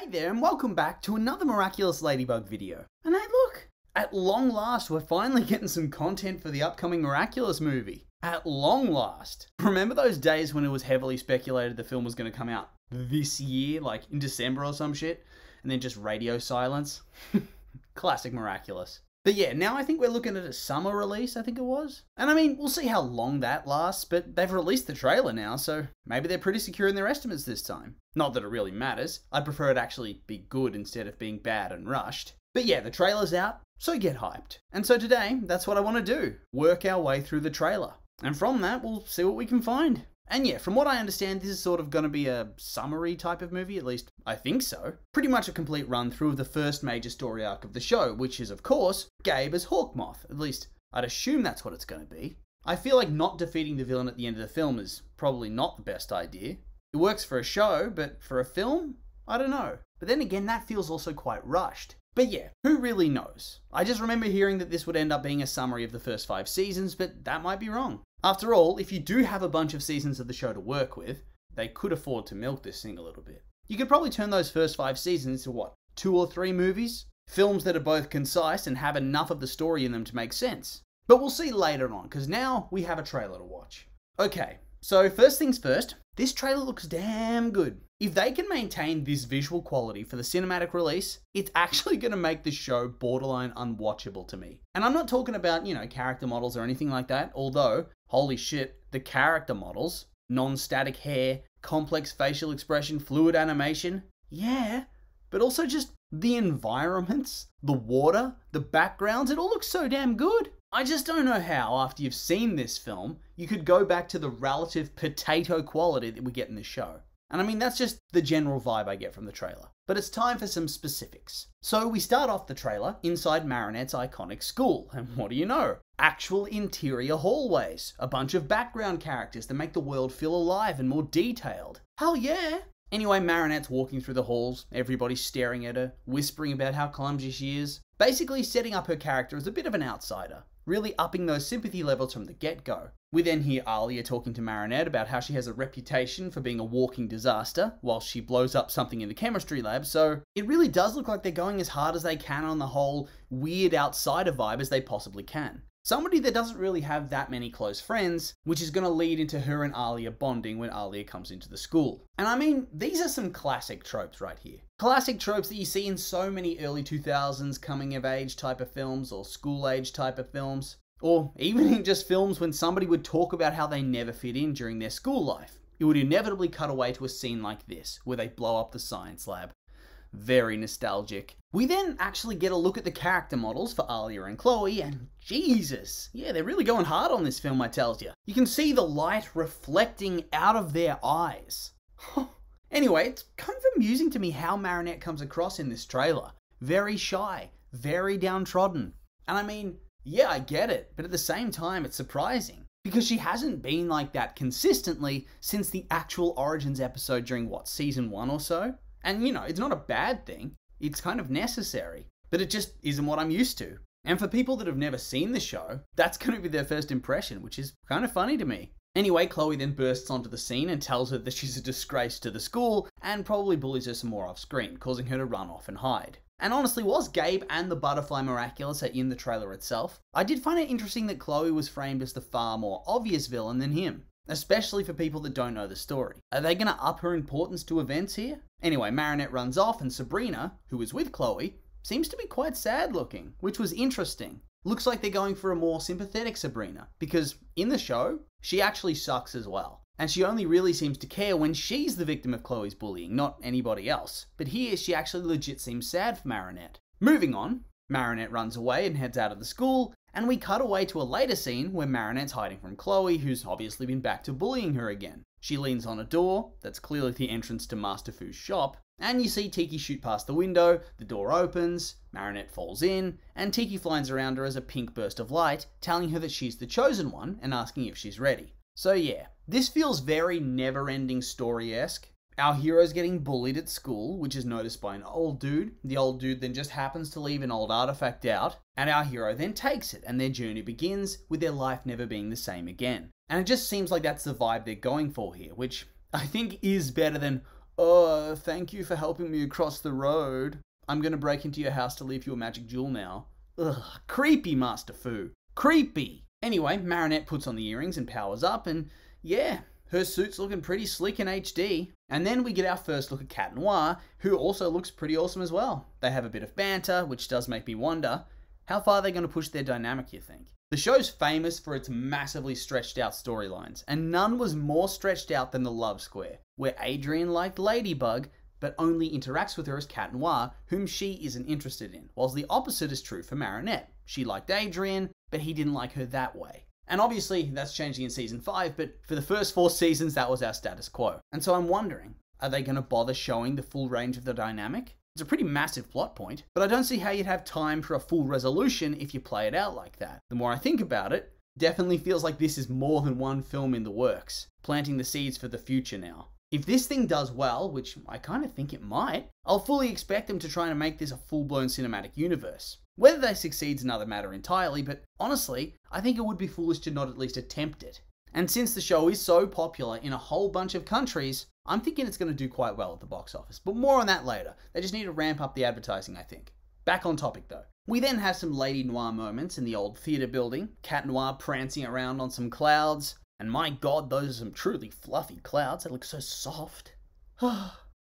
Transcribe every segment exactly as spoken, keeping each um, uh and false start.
Hey there and welcome back to another Miraculous Ladybug video. And hey look, at long last we're finally getting some content for the upcoming Miraculous movie. At long last. Remember those days when it was heavily speculated the film was going to come out this year, like in December or some shit, and then just radio silence? Classic Miraculous. But yeah, now I think we're looking at a summer release, I think it was. And I mean, we'll see how long that lasts, but they've released the trailer now, so maybe they're pretty secure in their estimates this time. Not that it really matters. I'd prefer it actually be good instead of being bad and rushed. But yeah, the trailer's out, so get hyped. And so today, that's what I want to do. Work our way through the trailer. And from that, we'll see what we can find. And yeah, from what I understand, this is sort of going to be a summary type of movie, at least I think so. Pretty much a complete run through of the first major story arc of the show, which is, of course, Gabe as Hawkmoth. At least, I'd assume that's what it's going to be. I feel like not defeating the villain at the end of the film is probably not the best idea. It works for a show, but for a film? I don't know. But then again, that feels also quite rushed. But yeah, who really knows? I just remember hearing that this would end up being a summary of the first five seasons, but that might be wrong. After all, if you do have a bunch of seasons of the show to work with, they could afford to milk this thing a little bit. You could probably turn those first five seasons into, what, two or three movies? Films that are both concise and have enough of the story in them to make sense. But we'll see later on, because now we have a trailer to watch. Okay, so first things first, this trailer looks damn good. If they can maintain this visual quality for the cinematic release, it's actually going to make the show borderline unwatchable to me. And I'm not talking about, you know, character models or anything like that, although... holy shit, the character models, non-static hair, complex facial expression, fluid animation, yeah, but also just the environments, the water, the backgrounds, it all looks so damn good. I just don't know how, after you've seen this film, you could go back to the relative potato quality that we get in the show. And I mean, that's just the general vibe I get from the trailer. But it's time for some specifics. So we start off the trailer inside Marinette's iconic school, and what do you know? Actual interior hallways, a bunch of background characters that make the world feel alive and more detailed. Hell yeah! Anyway, Marinette's walking through the halls, everybody's staring at her, whispering about how clumsy she is, basically setting up her character as a bit of an outsider, really upping those sympathy levels from the get-go. We then hear Alya talking to Marinette about how she has a reputation for being a walking disaster while she blows up something in the chemistry lab, so it really does look like they're going as hard as they can on the whole weird outsider vibe as they possibly can. Somebody that doesn't really have that many close friends, which is going to lead into her and Alya bonding when Alya comes into the school. And I mean, these are some classic tropes right here. Classic tropes that you see in so many early two thousands coming-of-age type of films or school-age type of films. Or even in just films when somebody would talk about how they never fit in during their school life. It would inevitably cut away to a scene like this, where they blow up the science lab. Very nostalgic. We then actually get a look at the character models for Alya and Chloe, and Jesus, yeah, they're really going hard on this film, I tells you. You can see the light reflecting out of their eyes. Anyway, it's kind of amusing to me how Marinette comes across in this trailer. Very shy, very downtrodden. And I mean... yeah, I get it, but at the same time, it's surprising. Because she hasn't been like that consistently since the actual Origins episode during, what, season one or so? And, you know, it's not a bad thing. It's kind of necessary. But it just isn't what I'm used to. And for people that have never seen the show, that's going to be their first impression, which is kind of funny to me. Anyway, Chloe then bursts onto the scene and tells her that she's a disgrace to the school, and probably bullies her some more off-screen, causing her to run off and hide. And honestly, whilst Gabe and the Butterfly Miraculous are in the trailer itself, I did find it interesting that Chloe was framed as the far more obvious villain than him, especially for people that don't know the story. Are they going to up her importance to events here? Anyway, Marinette runs off and Sabrina, who is with Chloe, seems to be quite sad looking, which was interesting. Looks like they're going for a more sympathetic Sabrina, because in the show, she actually sucks as well. And she only really seems to care when she's the victim of Chloe's bullying, not anybody else. But here, she actually legit seems sad for Marinette. Moving on, Marinette runs away and heads out of the school, and we cut away to a later scene where Marinette's hiding from Chloe, who's obviously been back to bullying her again. She leans on a door, that's clearly the entrance to Master Fu's shop, and you see Tiki shoot past the window, the door opens, Marinette falls in, and Tiki flies around her as a pink burst of light, telling her that she's the chosen one and asking if she's ready. So yeah, this feels very never-ending story-esque. Our hero's getting bullied at school, which is noticed by an old dude. The old dude then just happens to leave an old artifact out, and our hero then takes it, and their journey begins, with their life never being the same again. And it just seems like that's the vibe they're going for here, which I think is better than, oh, thank you for helping me across the road. I'm going to break into your house to leave you a magic jewel now. Ugh, creepy, Master Fu. Creepy. Anyway, Marinette puts on the earrings and powers up, and yeah, her suit's looking pretty slick in H D. And then we get our first look at Cat Noir, who also looks pretty awesome as well. They have a bit of banter, which does make me wonder, how far are they going to push their dynamic, you think? The show's famous for its massively stretched out storylines, and none was more stretched out than the love square, where Adrien liked Ladybug, but only interacts with her as Cat Noir, whom she isn't interested in, whilst the opposite is true for Marinette. She liked Adrien, but he didn't like her that way. And obviously, that's changing in season five, but for the first four seasons, that was our status quo. And so I'm wondering, are they going to bother showing the full range of the dynamic? It's a pretty massive plot point, but I don't see how you'd have time for a full resolution if you play it out like that. The more I think about it, definitely feels like this is more than one film in the works, planting the seeds for the future now. If this thing does well, which I kind of think it might, I'll fully expect them to try and make this a full-blown cinematic universe. Whether they succeed's another matter entirely, but honestly, I think it would be foolish to not at least attempt it. And since the show is so popular in a whole bunch of countries, I'm thinking it's going to do quite well at the box office, but more on that later. They just need to ramp up the advertising, I think. Back on topic though. We then have some Lady Noir moments in the old theatre building, Cat Noir prancing around on some clouds, and my god, those are some truly fluffy clouds that look so soft.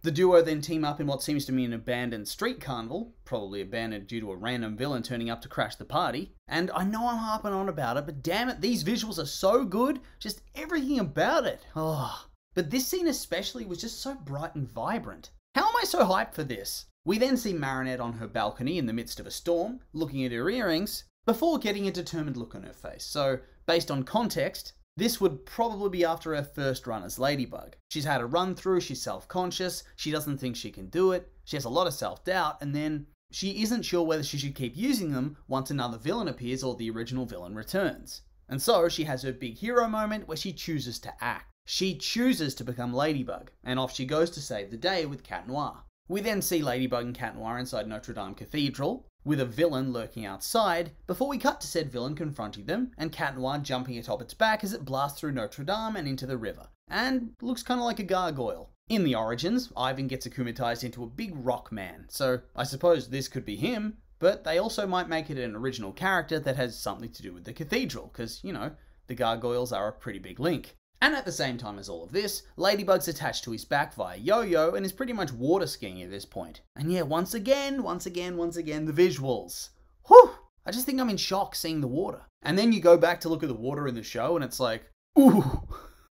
The duo then team up in what seems to be an abandoned street carnival, probably abandoned due to a random villain turning up to crash the party. And I know I'm harping on about it, but damn it, these visuals are so good, just everything about it. Oh. But this scene especially was just so bright and vibrant. How am I so hyped for this? We then see Marinette on her balcony in the midst of a storm, looking at her earrings, before getting a determined look on her face. So, based on context, this would probably be after her first run as Ladybug. She's had a run through, she's self-conscious, she doesn't think she can do it, she has a lot of self-doubt, and then she isn't sure whether she should keep using them once another villain appears or the original villain returns. And so she has her big hero moment where she chooses to act. She chooses to become Ladybug, and off she goes to save the day with Cat Noir. We then see Ladybug and Cat Noir inside Notre Dame Cathedral, with a villain lurking outside, before we cut to said villain confronting them, and Cat Noir jumping atop its back as it blasts through Notre Dame and into the river, and looks kind of like a gargoyle. In the origins, Ivan gets akumatized into a big rock man, so I suppose this could be him, but they also might make it an original character that has something to do with the cathedral, because, you know, the gargoyles are a pretty big link. And at the same time as all of this, Ladybug's attached to his back via yo-yo and is pretty much water skiing at this point. And yeah, once again, once again, once again, the visuals. Whew! I just think I'm in shock seeing the water. And then you go back to look at the water in the show and it's like, ooh!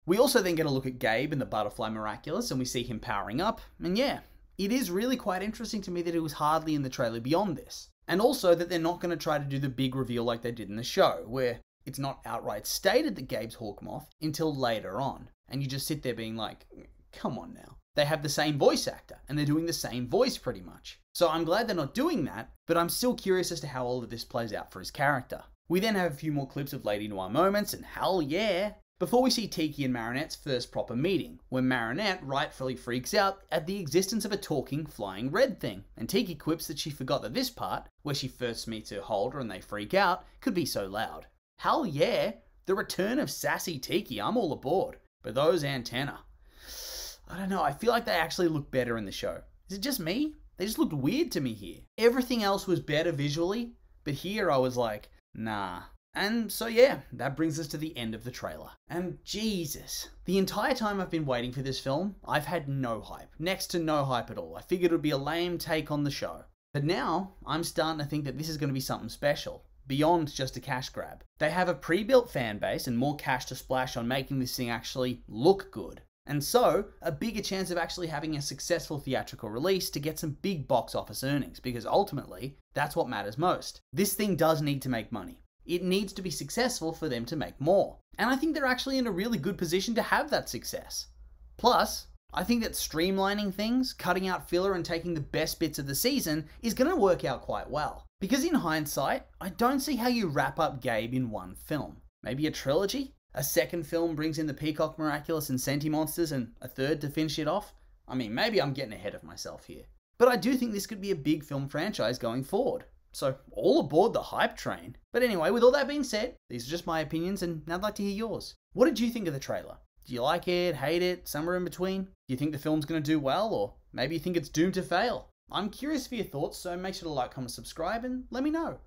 We also then get a look at Gabe in the Butterfly Miraculous and we see him powering up. And yeah, it is really quite interesting to me that it was hardly in the trailer beyond this. And also that they're not going to try to do the big reveal like they did in the show, where it's not outright stated that Gabe's Hawkmoth until later on. And you just sit there being like, come on now. They have the same voice actor, and they're doing the same voice pretty much. So I'm glad they're not doing that, but I'm still curious as to how all of this plays out for his character. We then have a few more clips of Lady Noir moments, and hell yeah, before we see Tiki and Marinette's first proper meeting, where Marinette rightfully freaks out at the existence of a talking, flying red thing, and Tiki quips that she forgot that this part, where she first meets her holder and they freak out, could be so loud. Hell yeah, the return of sassy Tiki, I'm all aboard. But those antennae, I don't know, I feel like they actually look better in the show. Is it just me? They just looked weird to me here. Everything else was better visually, but here I was like, nah. And so yeah, that brings us to the end of the trailer. And Jesus, the entire time I've been waiting for this film, I've had no hype. Next to no hype at all. I figured it would be a lame take on the show. But now, I'm starting to think that this is going to be something special. Beyond just a cash grab. They have a pre-built fan base and more cash to splash on making this thing actually look good. And so, a bigger chance of actually having a successful theatrical release to get some big box office earnings, because ultimately, that's what matters most. This thing does need to make money. It needs to be successful for them to make more. And I think they're actually in a really good position to have that success. Plus, I think that streamlining things, cutting out filler and taking the best bits of the season is going to work out quite well. Because in hindsight, I don't see how you wrap up Gabe in one film. Maybe a trilogy? A second film brings in the Peacock Miraculous and Sentimonsters and a third to finish it off? I mean, maybe I'm getting ahead of myself here. But I do think this could be a big film franchise going forward. So, all aboard the hype train. But anyway, with all that being said, these are just my opinions and I'd like to hear yours. What did you think of the trailer? Do you like it, hate it, somewhere in between? Do you think the film's going to do well, or maybe you think it's doomed to fail? I'm curious for your thoughts, so make sure to like, comment, subscribe, and let me know.